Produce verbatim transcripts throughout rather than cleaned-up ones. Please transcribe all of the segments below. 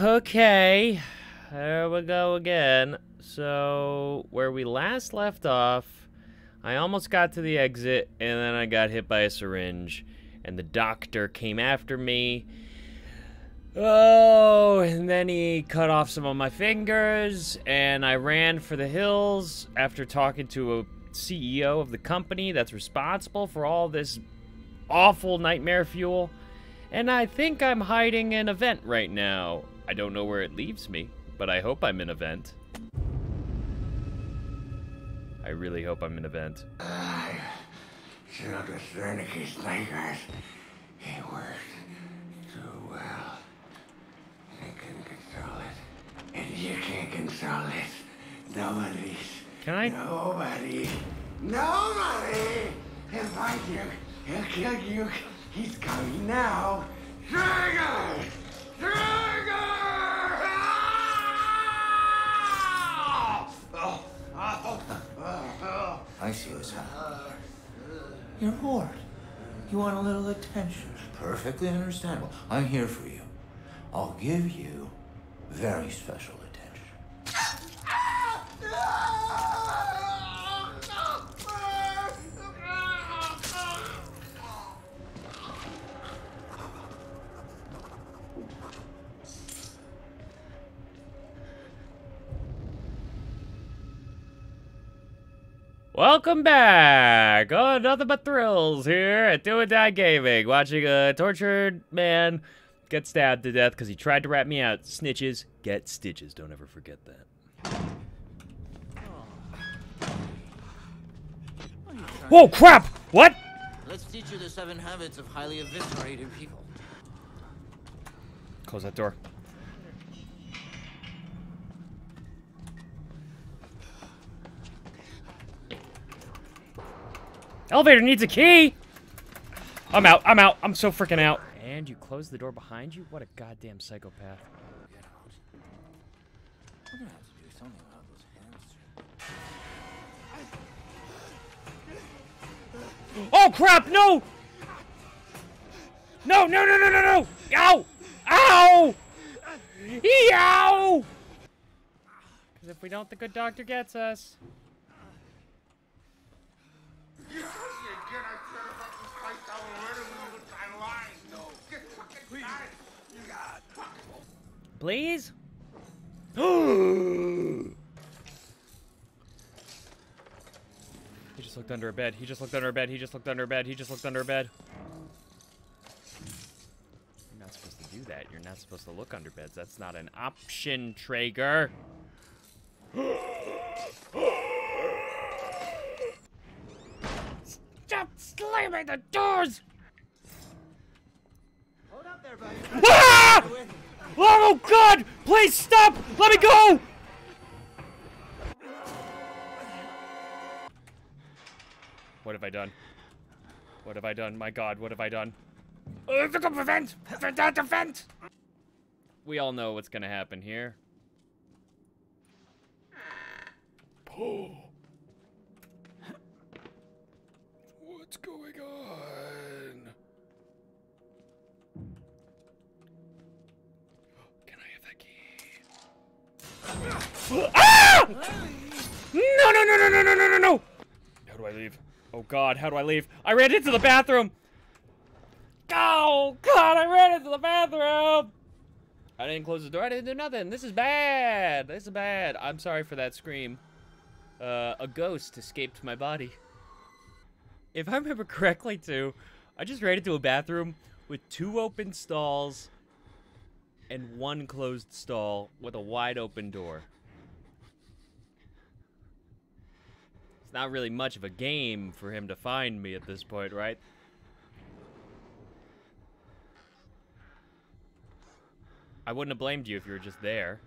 Okay, there we go again. So, where we last left off, I almost got to the exit, and then I got hit by a syringe, and the doctor came after me. Oh, and then he cut off some of my fingers, and I ran for the hills after talking to a C E O of the company that's responsible for all this awful nightmare fuel. And I think I'm hiding in a vent right now. I don't know where it leaves me, but I hope I'm in a vent. I really hope I'm in a vent. Uh, you know, the Sereniki Snakers, he worked too well. They couldn't control it. And you can't control it. Nobody's. Can I? Nobody. Nobody! He'll find you. He'll kill you. He's coming now. Traeger! Traeger! Oh! Oh. Oh. Oh. I see what's happening. You're bored. You want a little attention. Perfectly understandable. I'm here for you. I'll give you very special attention. Ah! Ah! No! Welcome back! Oh, nothing but thrills here at Do and Die Gaming, watching a tortured man get stabbed to death because he tried to rat me out. Snitches get stitches. Don't ever forget that. Oh. Whoa, crap! What? Let's teach you the seven habits of highly eviscerated people. Close that door. Elevator needs a key! I'm out, I'm out, I'm so freaking out. And you close the door behind you? What a goddamn psychopath. We're gonna have to do something about those hands. Oh crap, no! No, no, no, no, no, no! Ow! Ow! Eow! Because if we don't, the good doctor gets us. Please? He just looked under a bed. He just looked under a bed. He just looked under a bed. He just looked under a bed. You're not supposed to do that. You're not supposed to look under beds. That's not an option, Traeger. Stop slamming the doors! Hold up there, buddy. Ah! Oh God! Please stop! Let me go! What have I done? What have I done? My God! What have I done? Uh, pick up the vent! Vent out the vent! We all know what's gonna happen here. Pull. What's going on? Can I have that key? Ah! No, no, no, no, no, no, no, no, no! How do I leave? Oh, God, how do I leave? I ran into the bathroom! Oh, God, I ran into the bathroom! I didn't close the door. I didn't do nothing. This is bad. This is bad. I'm sorry for that scream. Uh, a ghost escaped my body. If I remember correctly, too, I just ran into a bathroom with two open stalls and one closed stall with a wide open door. It's not really much of a game for him to find me at this point, right? I wouldn't have blamed you if you were just there.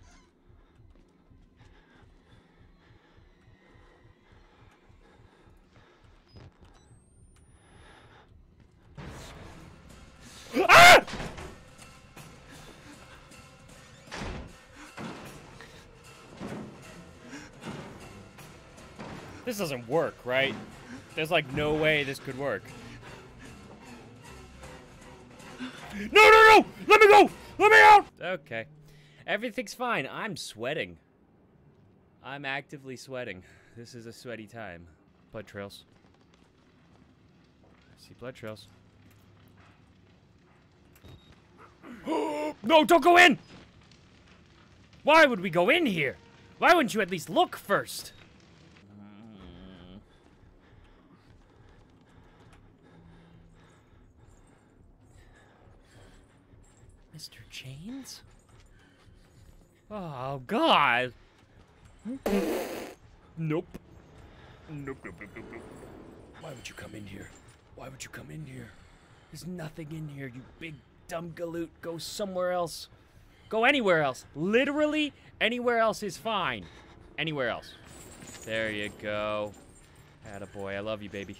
Ah! This doesn't work, right? There's like no way this could work. No, no, no! Let me go! Let me out! Okay. Everything's fine. I'm sweating. I'm actively sweating. This is a sweaty time. Blood trails. I see blood trails. No, don't go in! Why would we go in here? Why wouldn't you at least look first? Mister Chains? Oh, God. Nope. Nope, nope, nope, nope, nope. Why would you come in here? Why would you come in here? There's nothing in here, you big dumb galoot. Go somewhere else. Go anywhere else. Literally, anywhere else is fine. Anywhere else. There you go. Attaboy, I love you, baby.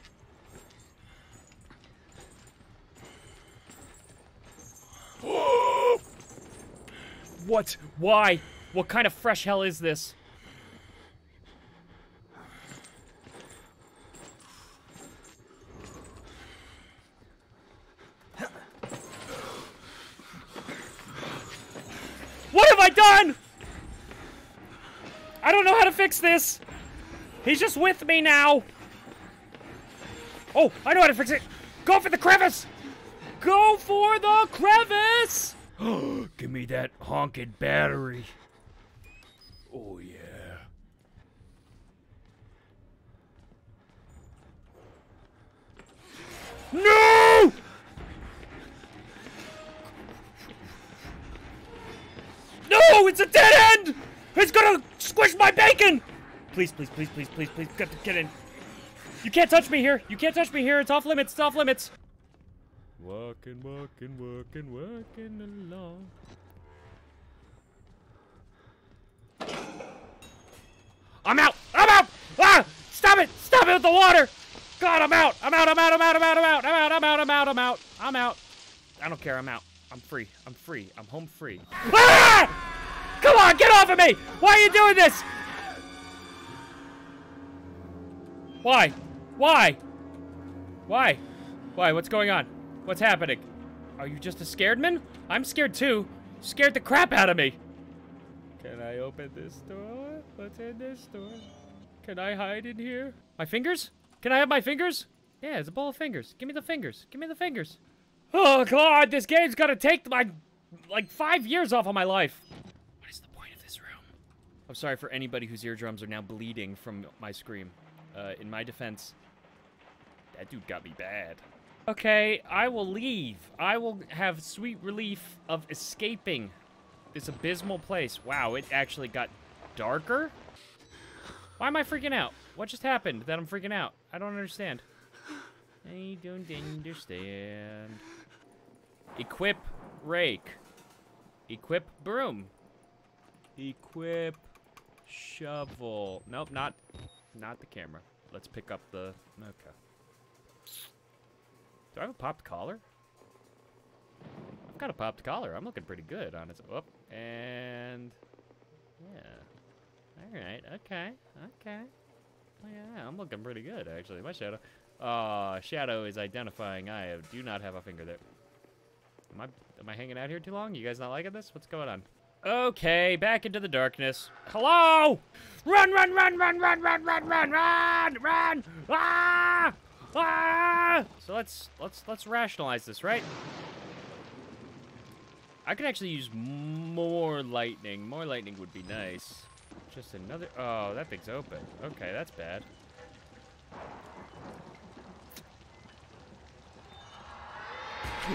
What? Why? What kind of fresh hell is this? What have I done? I don't know how to fix this. He's just with me now. Oh, I know how to fix it. Go for the crevice. Go for the crevice. Give me that honking battery. Oh, yeah. No! No, it's a dead end! It's gonna squish my bacon! Please, please, please, please, please, please, get in. You can't touch me here. You can't touch me here. It's off limits. It's off limits. Walking, walking, walking, walking along. I'm out! I'm out! Ah! Stop it! Stop it with the water! God, I'm out! I'm out, I'm out, I'm out, I'm out, I'm out, I'm out, I'm out, I'm out, I'm out, I'm out. I don't care, I'm out. I'm free. I'm free. I'm home free. Ah! Come on, get off of me! Why are you doing this? Why? Why? Why? Why? What's going on? What's happening? Are you just a scared man? I'm scared too. Scared the crap out of me. Can I open this door? What's in this door? Can I hide in here? My fingers? Can I have my fingers? Yeah, it's a ball of fingers. Give me the fingers. Give me the fingers. Oh God, this game's gonna take my, like five years off of my life. What is the point of this room? I'm sorry for anybody whose eardrums are now bleeding from my scream. Uh, in my defense, that dude got me bad. Okay, I will leave. I will have sweet relief of escaping this abysmal place. Wow, it actually got darker? Why am I freaking out? What just happened that I'm freaking out? I don't understand. I don't understand. Equip rake. Equip broom. Equip shovel. Nope, not, not the camera. Let's pick up the... Okay. Do I have a popped collar? I've got a popped collar. I'm looking pretty good on it. Oh, and yeah. All right. Okay. Okay. Yeah, I'm looking pretty good actually. My shadow. Ah, uh, shadow is identifying. I do not have a finger there. Am I am I hanging out here too long? You guys not liking this? What's going on? Okay, back into the darkness. Hello! Run! Run! Run! Run! Run! Run! Run! Run! Run! Run! Ah! Ah! So let's let's let's rationalize this, right? I could actually use more lightning. More lightning would be nice. Just another. Oh, that thing's open. Okay, that's bad.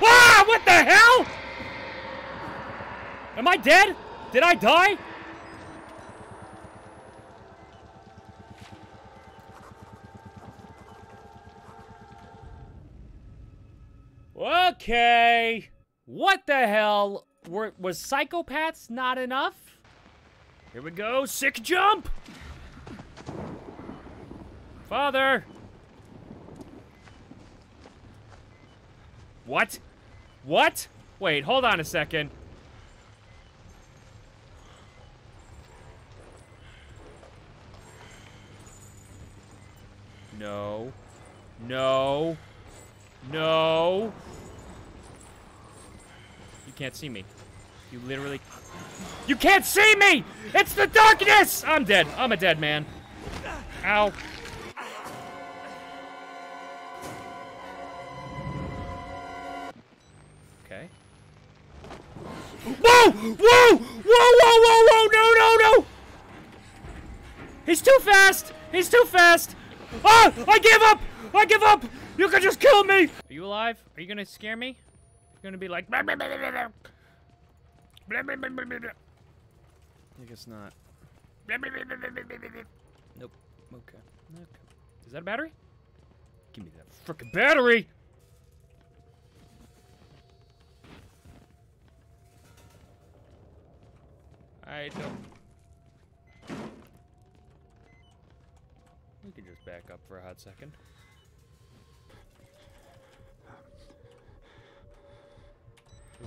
Ah! What the hell? Am I dead? Did I die? Okay, what the hell? Were, was psychopaths not enough? Here we go, sick jump! Father! What? What? Wait, hold on a second. No. No. No. You can't see me. You literally... You can't see me! It's the darkness! I'm dead. I'm a dead man. Ow. Okay. Whoa! Whoa! Whoa, whoa, whoa, whoa! No, no, no! He's too fast! He's too fast! Oh! I give up! I give up! You can just kill me! Are you alive? Are you gonna scare me? You're gonna be like... Blah, blah, blah, blah, blah. Blah, blah, blah, blah, blah. I guess not. Blah, blah, blah, blah, blah, blah, blah. Nope. Okay. Okay. Is that a battery? Give me that frickin' battery! I don't... We can just back up for a hot second.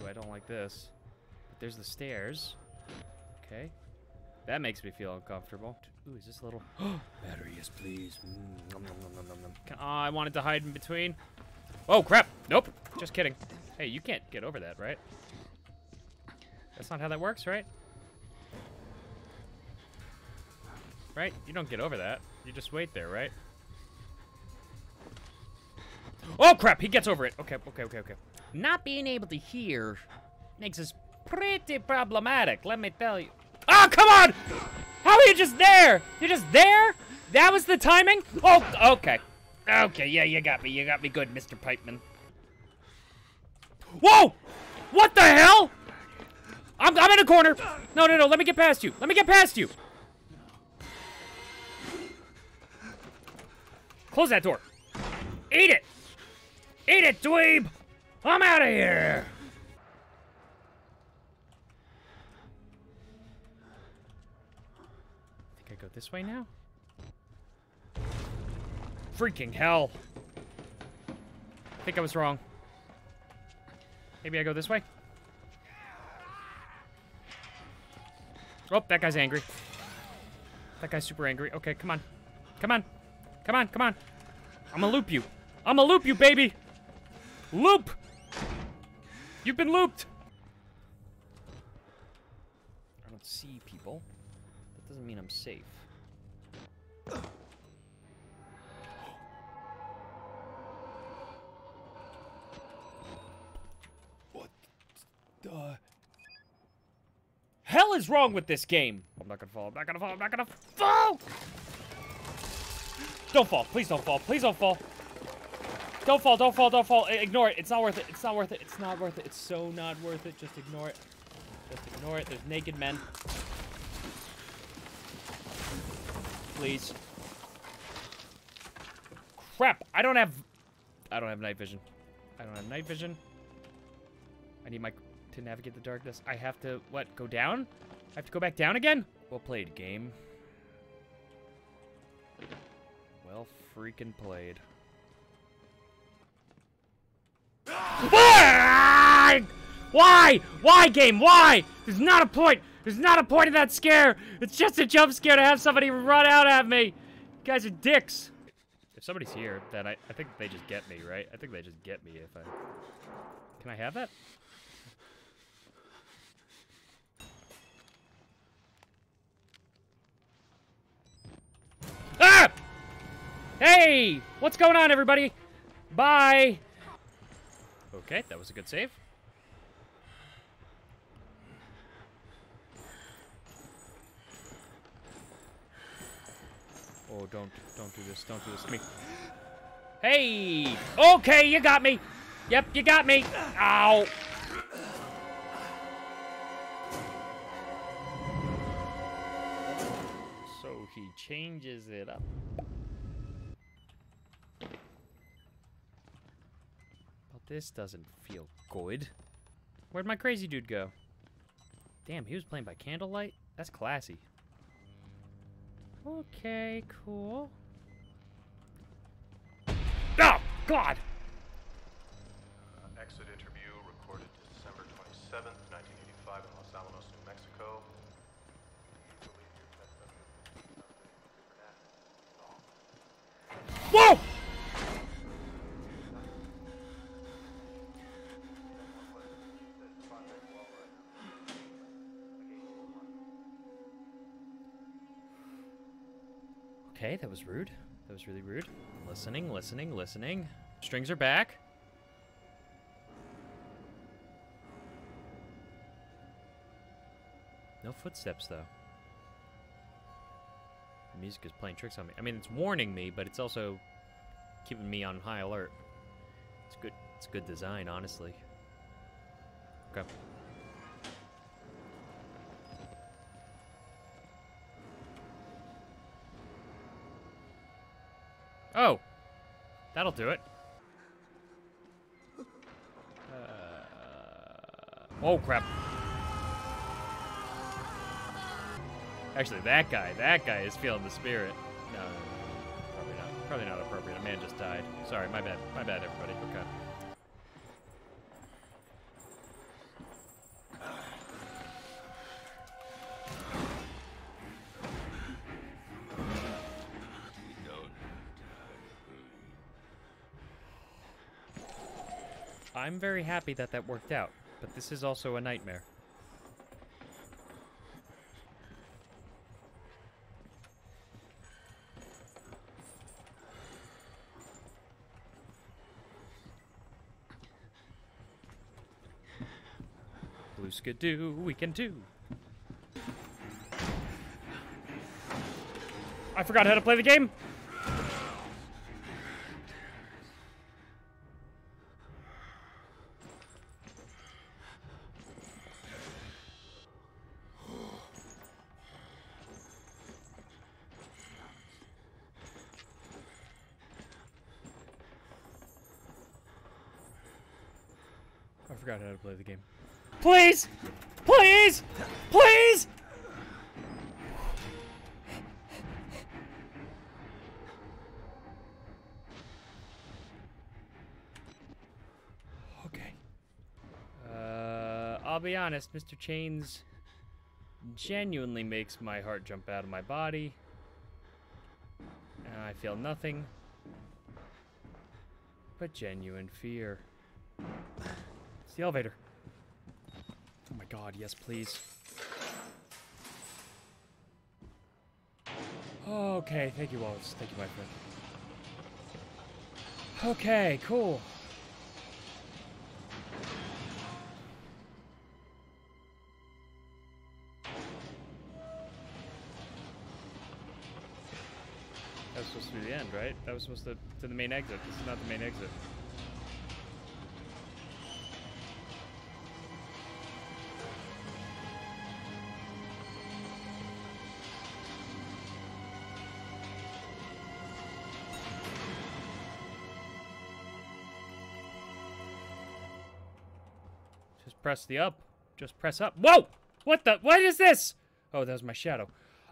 Ooh, I don't like this. But there's the stairs. Okay. That makes me feel uncomfortable. Ooh, is this a little... Battery, yes, please. Mm, nom, nom, nom, nom, nom. Can, uh, I wanted to hide in between. Oh, crap. Nope. Just kidding. Hey, you can't get over that, right? That's not how that works, right? Right? You don't get over that. You just wait there, right? Oh, crap. He gets over it. Okay, okay, okay, okay. Not being able to hear makes us pretty problematic, let me tell you. Oh, come on! How are you just there? You're just there? That was the timing? Oh, okay. Okay, yeah, you got me. You got me good, Mister Pipeman. Whoa! What the hell? I'm, I'm in a corner. No, no, no. Let me get past you. Let me get past you. Close that door. Eat it. Eat it, dweeb. I'm out of here! I think I go this way now? Freaking hell. I think I was wrong. Maybe I go this way? Oh, that guy's angry. That guy's super angry. Okay, come on. Come on. Come on, come on. I'm gonna loop you. I'm gonna loop you, baby! Loop! You've been looped! I don't see people. That doesn't mean I'm safe. What the hell is wrong with this game? I'm not gonna fall, I'm not gonna fall, I'm not gonna fall! Don't fall, please don't fall, please don't fall. Don't fall, don't fall, don't fall. Ignore it. It's not worth it. It's not worth it. It's not worth it. It's so not worth it. Just ignore it. Just ignore it. There's naked men. Please. Crap. I don't have... I don't have night vision. I don't have night vision. I need my... To navigate the darkness. I have to... What? Go down? I have to go back down again? Well played, game. Well freaking played. Why? Why? Why, game? Why? There's not a point. There's not a point in that scare. It's just a jump scare to have somebody run out at me. You guys are dicks. If somebody's here, then I, I think they just get me, right? I think they just get me if I... Can I have that? Ah! Hey! What's going on, everybody? Bye! Okay, that was a good save. Oh, don't, don't do this, don't do this to me. Hey! Okay, you got me! Yep, you got me! Ow! So he changes it up. This doesn't feel good. Where'd my crazy dude go? Damn, he was playing by candlelight? That's classy. Okay, cool. Oh, God! Uh, exit interview recorded December twenty-seventh, nineteen eighty-five in Los Alamos, New Mexico. Whoa! Okay, that was rude. That was really rude. Listening, listening, listening. Strings are back. No footsteps, though. The music is playing tricks on me. I mean, it's warning me, but it's also keeping me on high alert. It's good. It's good design, honestly. Okay. Oh! That'll do it. Uh, oh, crap. Actually, that guy, that guy is feeling the spirit. No, no, no, no, probably not. Probably not appropriate. A man just died. Sorry, my bad. My bad, everybody. Okay. I'm very happy that that worked out, but this is also a nightmare. Blue Skadoo, we can do. I forgot how to play the game. I forgot how to play the game. Please! Please! Please! Okay. Uh, I'll be honest, Mister Chains genuinely makes my heart jump out of my body. And I feel nothing but genuine fear. The elevator. Oh my god, yes, please. Okay, thank you, Wallace. Thank you, my friend. Okay, cool. That was supposed to be the end, right? That was supposed to to the main exit. This is not the main exit. Press the up. Just press up. Whoa! What the? What is this? Oh, that was my shadow.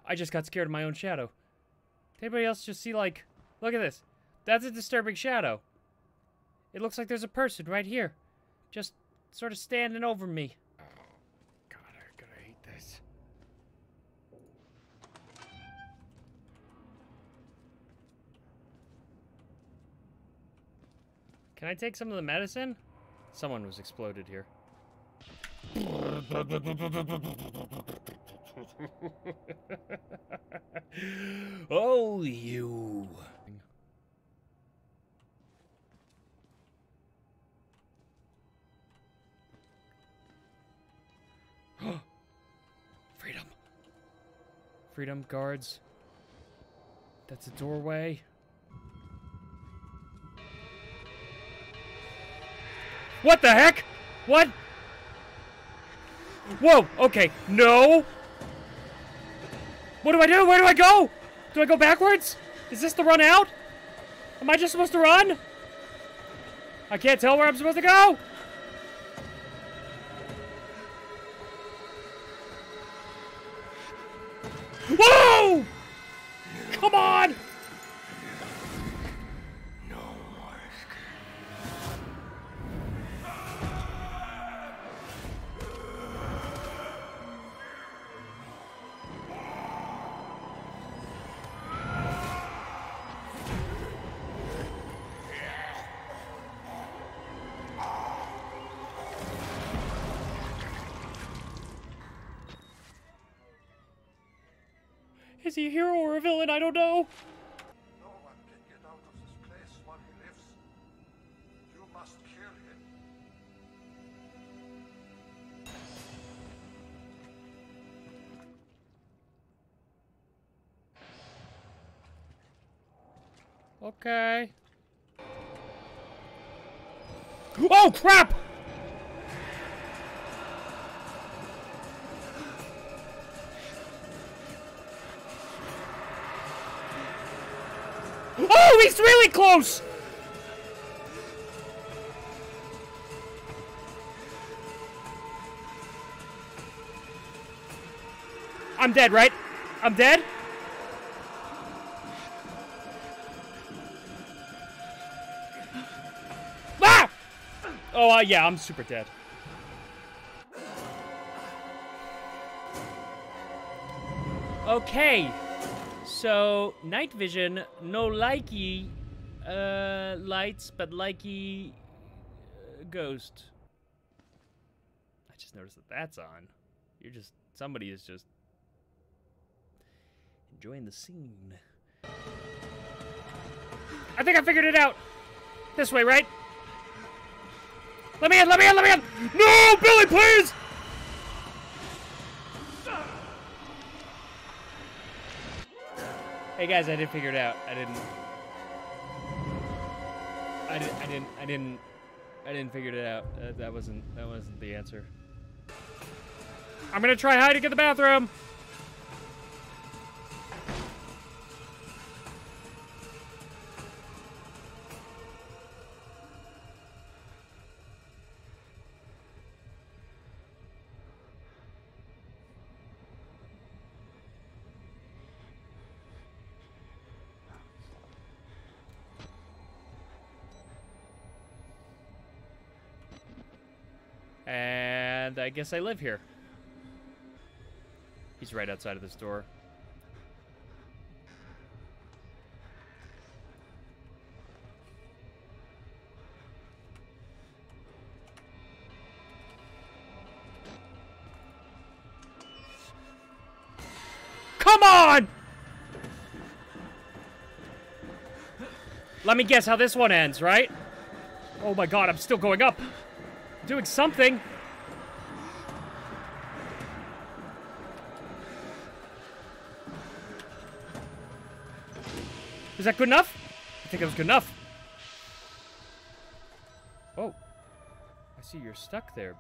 I just got scared of my own shadow. Did anybody else just see, like... Look at this. That's a disturbing shadow. It looks like there's a person right here. Just sort of standing over me. Oh, God, I'm gonna hate this. Can I take some of the medicine? Someone was exploded here. Oh, you. Freedom. Freedom guards. That's a doorway. What the heck? What? Whoa, okay, no! What do I do? Where do I go? Do I go backwards? Is this the run out? Am I just supposed to run? I can't tell where I'm supposed to go! Whoa! Come on! Is he a hero or a villain? I don't know. Okay. Oh, crap! Oh, he's really close! I'm dead, right? I'm dead? Ah! Oh, uh, yeah, I'm super dead. Okay. So, night vision, no likey uh, lights, but likey uh, ghost. I just noticed that that's on. You're just, somebody is just enjoying the scene. I think I figured it out. This way, right? Let me in, let me in, let me in! No, Billy, please! Hey guys, I did figure it out. I didn't. I didn't. I didn't. I didn't. I didn't figure it out. Uh, that wasn't. That wasn't the answer. I'm gonna try hiding in the bathroom. And I guess I live here. He's right outside of this door. Come on! Let me guess how this one ends, right? Oh my god, I'm still going up. Doing something. Is that good enough? I think that was good enough. Whoa. I see you're stuck there.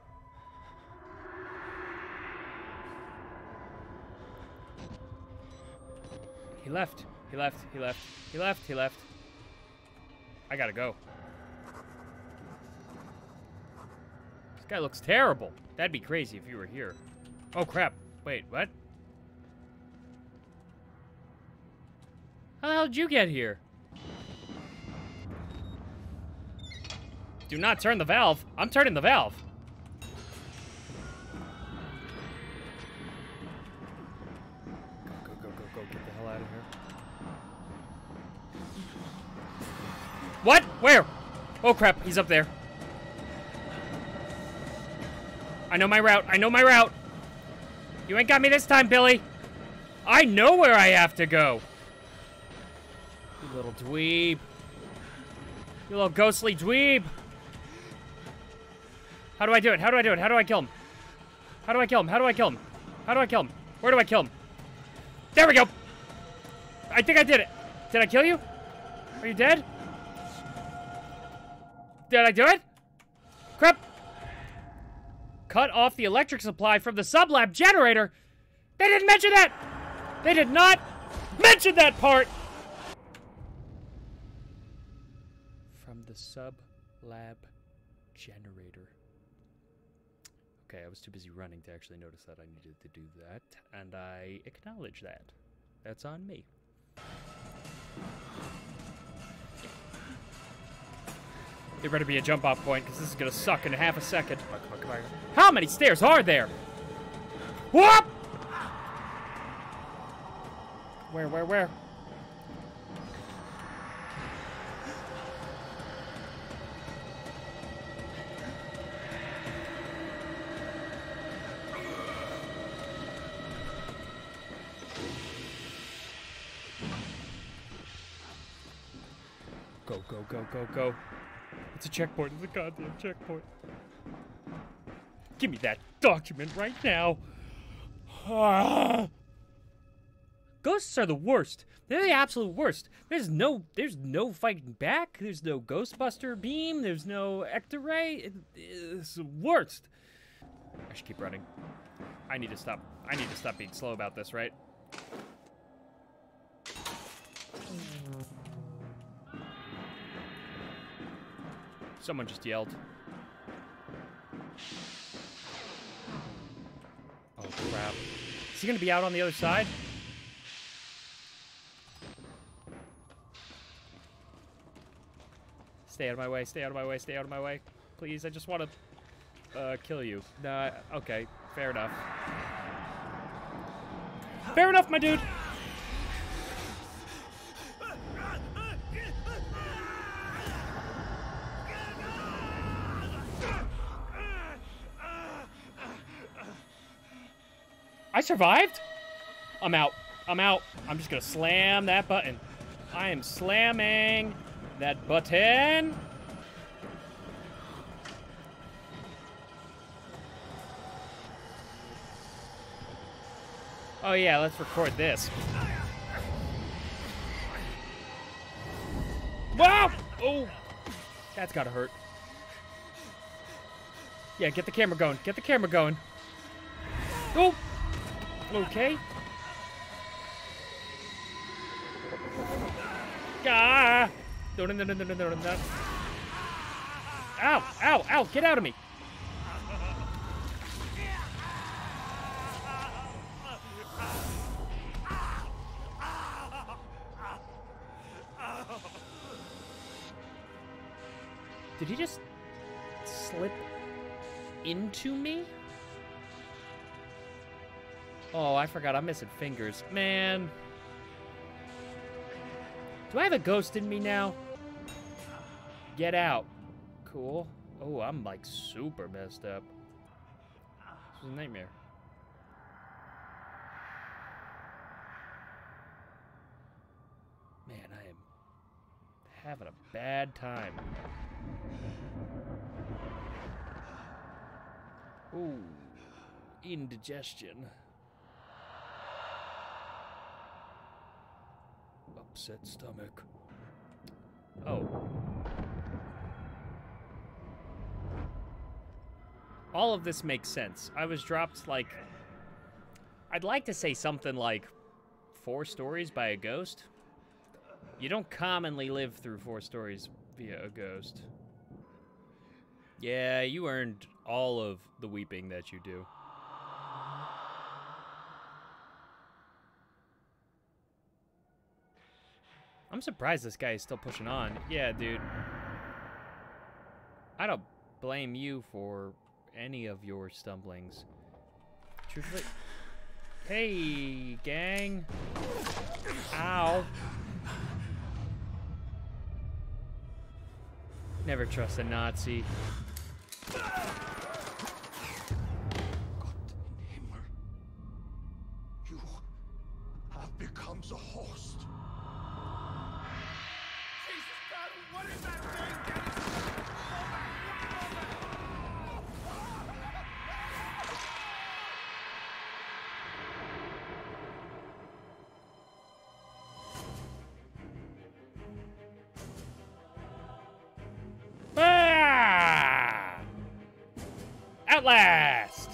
He left. He left. He left. He left. He left. I gotta go. Guy looks terrible. That'd be crazy if you were here. Oh crap. Wait, what? How the hell did you get here? Do not turn the valve. I'm turning the valve. Go, go, go, go, go. Get the hell out of here. What? Where? Oh crap. He's up there. I know my route. I know my route. You ain't got me this time, Billy. I know where I have to go. You little dweeb. You little ghostly dweeb. How do I do it? How do I do it? How do I kill him? How do I kill him? How do I kill him? How do I kill him? Where do I kill him? There we go. I think I did it. Did I kill you? Are you dead? Did I do it? Crap. Cut off the electric supply from the sublab generator. They didn't mention that. They did not mention that part. From the sublab generator. Okay, I was too busy running to actually notice that I needed to do that, and I acknowledge that. That's on me. There better be a jump-off point, because this is going to suck in half a second. Come on, come on, come on. How many stairs are there? Whoop! Where, where, where? Go, go, go, go, go. It's a checkpoint. It's a goddamn checkpoint. Give me that document right now. Ah. Good Ghosts are the worst. They're the absolute worst. There's no, there's no fighting back. There's no Ghostbuster beam. There's no Ectoray. It's the worst. I should keep running. I need to stop. I need to stop being slow about this, right? Someone just yelled. Oh, crap. Is he gonna be out on the other side? Stay out of my way, stay out of my way, stay out of my way. Please, I just wanna uh, kill you. Nah, okay, fair enough. Fair enough, my dude! I survived? I'm out. I'm out. I'm just gonna slam that button. I am slamming that button. Oh yeah, let's record this. Wow! Oh! That's gotta hurt. Yeah, get the camera going. Get the camera going. Oh! Okay. Ah! No, no, no, no, no, no, no, no. Ow! Ow! Ow! Get out of me! Did he just slip into me? Oh, I forgot. I'm missing fingers. Man. Do I have a ghost in me now? Get out. Cool. Oh, I'm like super messed up. This is a nightmare. Man, I am having a bad time. Ooh. Indigestion. Upset stomach. Oh. All of this makes sense. I was dropped, like... I'd like to say something like four stories by a ghost. You don't commonly live through four stories via a ghost. Yeah, you earned all of the weeping that you do. I'm surprised this guy is still pushing on. Yeah, dude. I don't blame you for any of your stumblings. Truthfully. Hey, gang. Ow. Never trust a Nazi. Last.